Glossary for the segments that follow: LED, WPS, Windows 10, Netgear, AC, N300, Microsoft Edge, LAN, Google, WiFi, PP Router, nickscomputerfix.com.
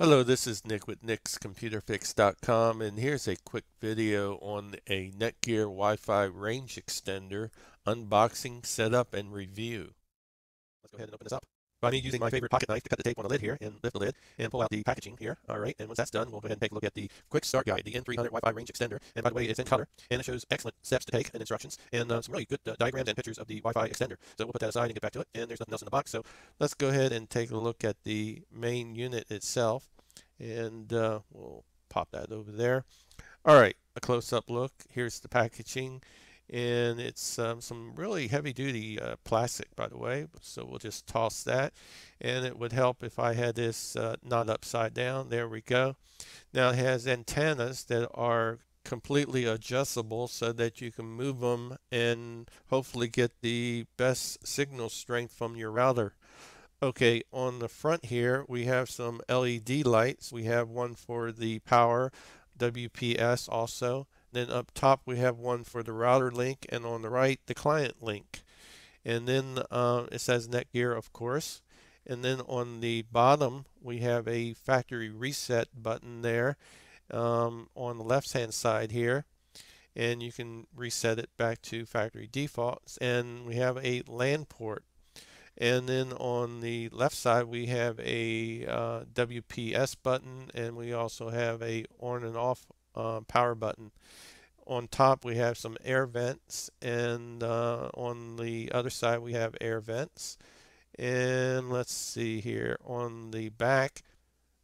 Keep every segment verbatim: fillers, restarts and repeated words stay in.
Hello, this is Nick with nicks computer fix dot com, and here's a quick video on a Netgear Wi-Fi range extender unboxing, setup, and review. Let's go ahead and open this up by me using my favorite pocket knife to cut the tape on the lid here and lift the lid and pull out the packaging here. All right, and once that's done, we'll go ahead and take a look at the quick start guide, the N three hundred Wi-Fi range extender. And by the way, it's in color, and it shows excellent steps to take and instructions and uh, some really good uh, diagrams and pictures of the Wi-Fi extender. So we'll put that aside and get back to it, and there's nothing else in the box. So let's go ahead and take a look at the main unit itself. And uh, we'll pop that over there. All right, a close-up look. Here's the packaging, and it's um, some really heavy-duty uh, plastic, by the way. So we'll just toss that, and it would help if I had this uh, not upside down. There we go. Now it has antennas that are completely adjustable so that you can move them and hopefully get the best signal strength from your router. Okay, on the front here, we have some L E D lights. We have one for the power, W P S also. Then up top, we have one for the router link, and on the right, the client link. And then uh, it says Netgear, of course. And then on the bottom, we have a factory reset button there um, on the left-hand side here. And you can reset it back to factory defaults. And we have a LAN port. And then on the left side, we have a uh, W P S button, and we also have a on and off uh, power button. On top, we have some air vents, and uh, on the other side, we have air vents. And let's see here. On the back,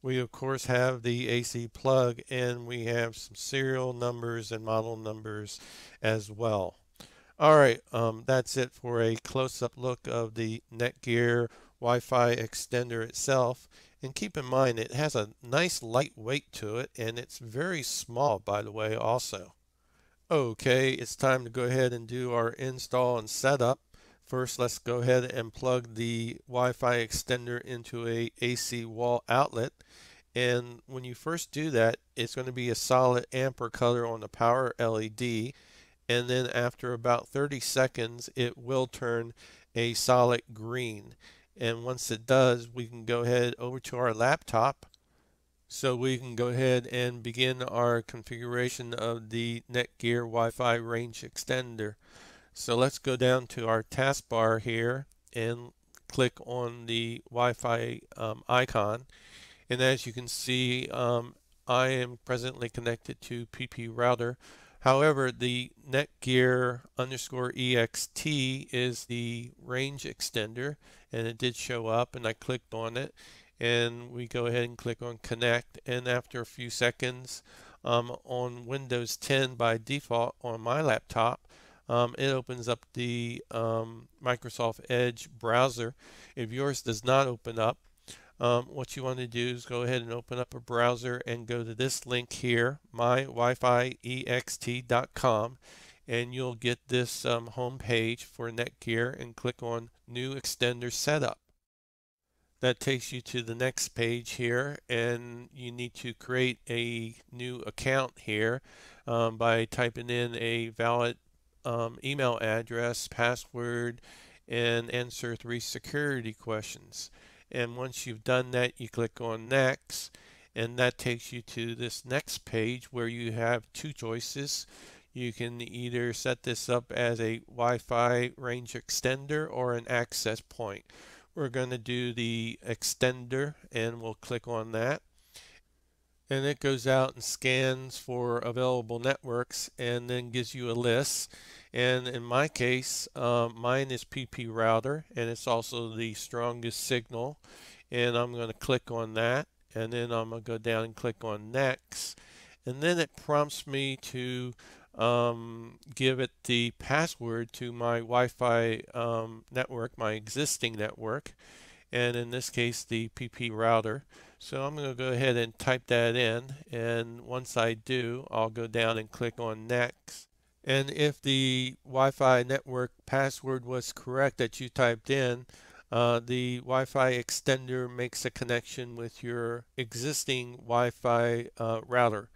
we, of course, have the A C plug, and we have some serial numbers and model numbers as well. All right, um, that's it for a close-up look of the Netgear Wi-Fi extender itself. And keep in mind, it has a nice lightweight to it, and it's very small, by the way, also. Okay, it's time to go ahead and do our install and setup. First, let's go ahead and plug the Wi-Fi extender into a A C wall outlet. And when you first do that, it's going to be a solid amber color on the power L E D. And then after about thirty seconds, it will turn a solid green. And once it does, we can go ahead over to our laptop. So we can go ahead and begin our configuration of the Netgear Wi-Fi range extender. So let's go down to our taskbar here and click on the Wi-Fi um, icon. And as you can see, um, I am presently connected to P P Router. However, the Netgear underscore ext is the range extender, and it did show up, and I clicked on it, and we go ahead and click on connect, and after a few seconds, um, on Windows ten by default on my laptop, um, it opens up the um, Microsoft Edge browser. If yours does not open up, Um, what you want to do is go ahead and open up a browser and go to this link here, my wifi e x t dot com, and you'll get this um, home page for Netgear, and click on New Extender Setup. That takes you to the next page here, and you need to create a new account here um, by typing in a valid um, email address, password, and answer three security questions. And once you've done that, you click on next, and that takes you to this next page where you have two choices. You can either set this up as a Wi-Fi range extender or an access point. We're going to do the extender, and we'll click on that, and it goes out and scans for available networks and then gives you a list. And in my case, um, mine is P P Router, and it's also the strongest signal, and I'm going to click on that, and then I'm going to go down and click on next, and then it prompts me to um, give it the password to my Wi-Fi um, network, my existing network, and in this case the P P Router. So I'm going to go ahead and type that in, and once I do, I'll go down and click on next. And if the Wi-Fi network password was correct that you typed in, uh, the Wi-Fi extender makes a connection with your existing Wi-Fi uh, router,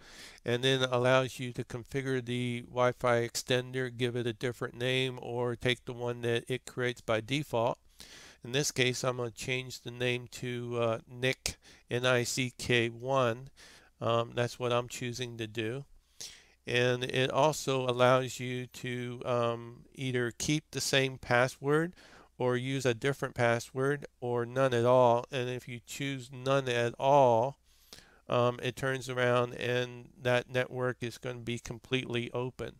and then allows you to configure the Wi-Fi extender, give it a different name, or take the one that it creates by default. In this case, I'm going to change the name to uh, Nick N I C K one. Um, that's what I'm choosing to do. And it also allows you to um, either keep the same password or use a different password or none at all. And if you choose none at all, um, it turns around and that network is going to be completely open.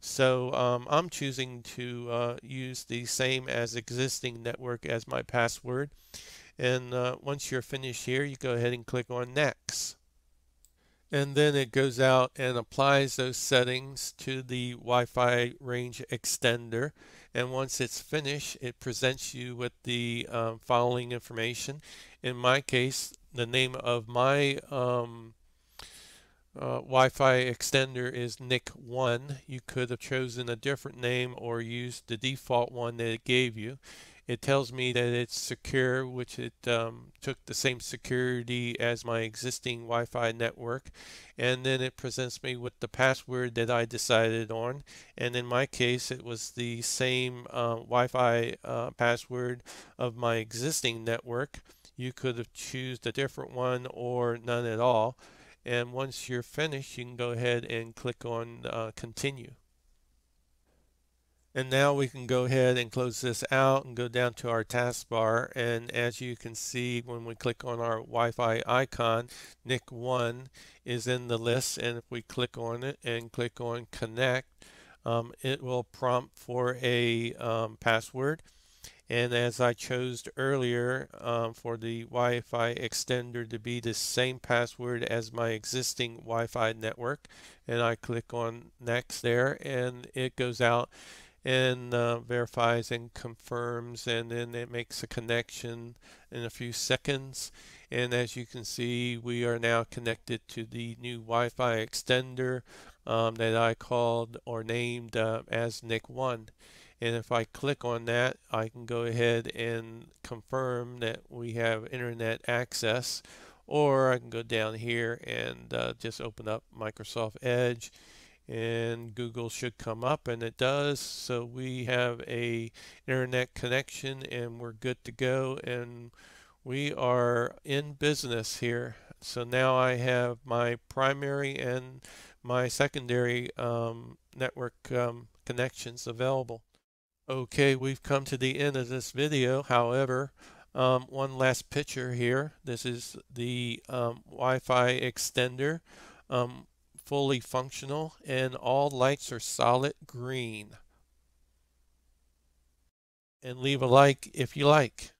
So um, I'm choosing to uh, use the same as existing network as my password. And uh, once you're finished here, you go ahead and click on Next. And then it goes out and applies those settings to the Wi-Fi range extender. And once it's finished, it presents you with the um, following information. In my case, the name of my um, uh, Wi-Fi extender is N I C one. You could have chosen a different name or used the default one that it gave you. It tells me that it's secure, which it um, took the same security as my existing Wi-Fi network. And then it presents me with the password that I decided on. And in my case, it was the same uh, Wi-Fi uh, password of my existing network. You could have chosen a different one or none at all. And once you're finished, you can go ahead and click on uh, Continue. And now we can go ahead and close this out and go down to our taskbar. And as you can see, when we click on our Wi-Fi icon, N I C one is in the list. And if we click on it and click on Connect, um, it will prompt for a um, password. And as I chose earlier, um, for the Wi-Fi extender to be the same password as my existing Wi-Fi network, and I click on Next there, and it goes out and uh, verifies and confirms, and then it makes a connection in a few seconds. And as you can see, we are now connected to the new Wi-Fi extender um, that I called or named uh, as N I C one. And if I click on that, I can go ahead and confirm that we have internet access, or I can go down here and uh, just open up Microsoft Edge, and Google should come up, and it does. So we have a internet connection and we're good to go, and we are in business here. So now I have my primary and my secondary um, network um, connections available. Okay, we've come to the end of this video. However, um, one last picture here. This is the um, Wi-Fi extender. Um, fully functional, and all lights are solid green. And leave a like if you like.